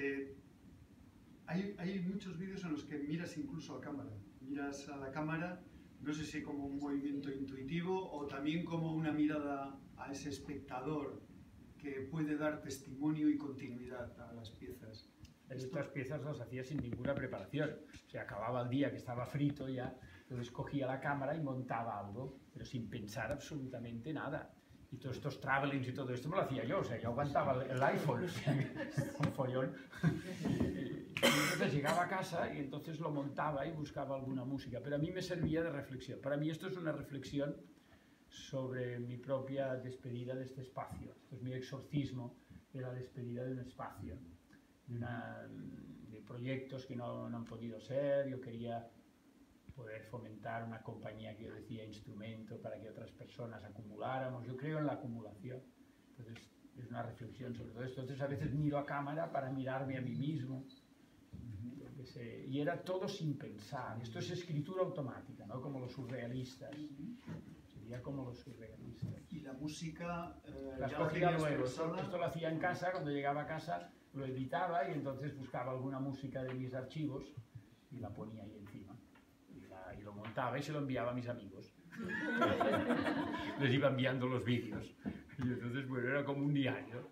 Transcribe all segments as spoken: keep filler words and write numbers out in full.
eh, hay, hay muchos vídeos en los que miras incluso a cámara, miras a la cámara, no sé si como un movimiento intuitivo o también como una mirada a ese espectador que puede dar testimonio y continuidad a las piezas. Estas piezas las hacía sin ninguna preparación, o sea, acababa el día que estaba frito ya, entonces cogía la cámara y montaba algo, pero sin pensar absolutamente nada. Y todos estos travelings y todo esto me lo hacía yo, o sea, yo aguantaba el iPhone, o sea, un follón. Y entonces llegaba a casa y entonces lo montaba y buscaba alguna música, pero a mí me servía de reflexión. Para mí esto es una reflexión sobre mi propia despedida de este espacio. Esto es mi exorcismo de la despedida de un espacio, de, una, de proyectos que no, no han podido ser. Yo quería poder fomentar una compañía que yo decía instrumento para que otras personas acumuláramos. Yo creo en la acumulación, entonces es una reflexión sobre todo esto. Entonces a veces miro a cámara para mirarme a mí mismo. Y era todo sin pensar. Esto es escritura automática, ¿no? Como los surrealistas. Sería como los surrealistas. ¿Y la música? Eh, Las cogía luego. Esto, esto lo hacía en casa, cuando llegaba a casa lo editaba y entonces buscaba alguna música de mis archivos y la ponía ahí encima. Y, la, y lo montaba y se lo enviaba a mis amigos. Les iba enviando los vídeos. Y entonces, bueno, era como un diario.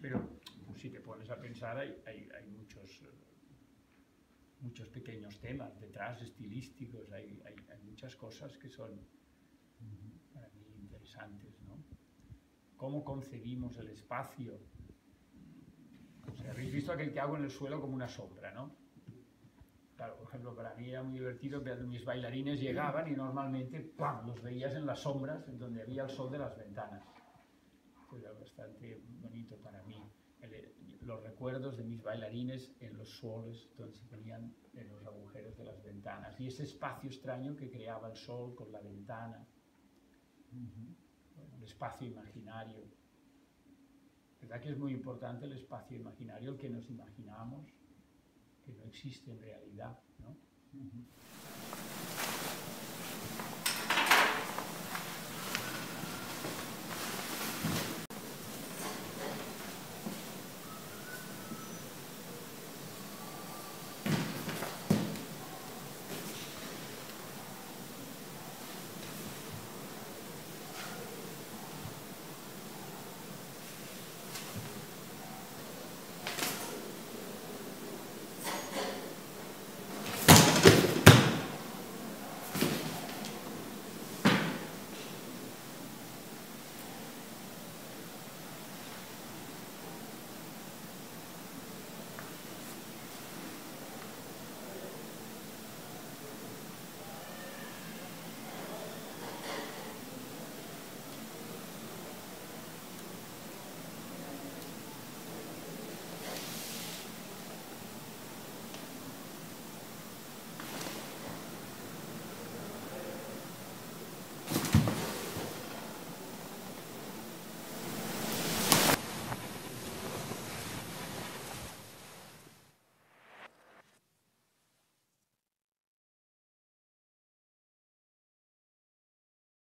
Pero pues, si te pones a pensar, hay, hay, hay muchos... muchos pequeños temas detrás, estilísticos, hay, hay, hay muchas cosas que son para mí interesantes, ¿no? ¿Cómo concebimos el espacio? O sea, habéis visto aquel que hago en el suelo como una sombra, ¿no? Claro, por ejemplo, para mí era muy divertido ver mis bailarines llegaban y normalmente ¡pam! Los veías en las sombras, en donde había el sol de las ventanas. Era bastante bonito para mí. El, los recuerdos de mis bailarines en los suelos donde se ponían en los agujeros de las ventanas y ese espacio extraño que creaba el sol con la ventana, bueno, el espacio imaginario. ¿Verdad que es muy importante el espacio imaginario, el que nos imaginamos, que no existe en realidad, ¿no? Uh-huh.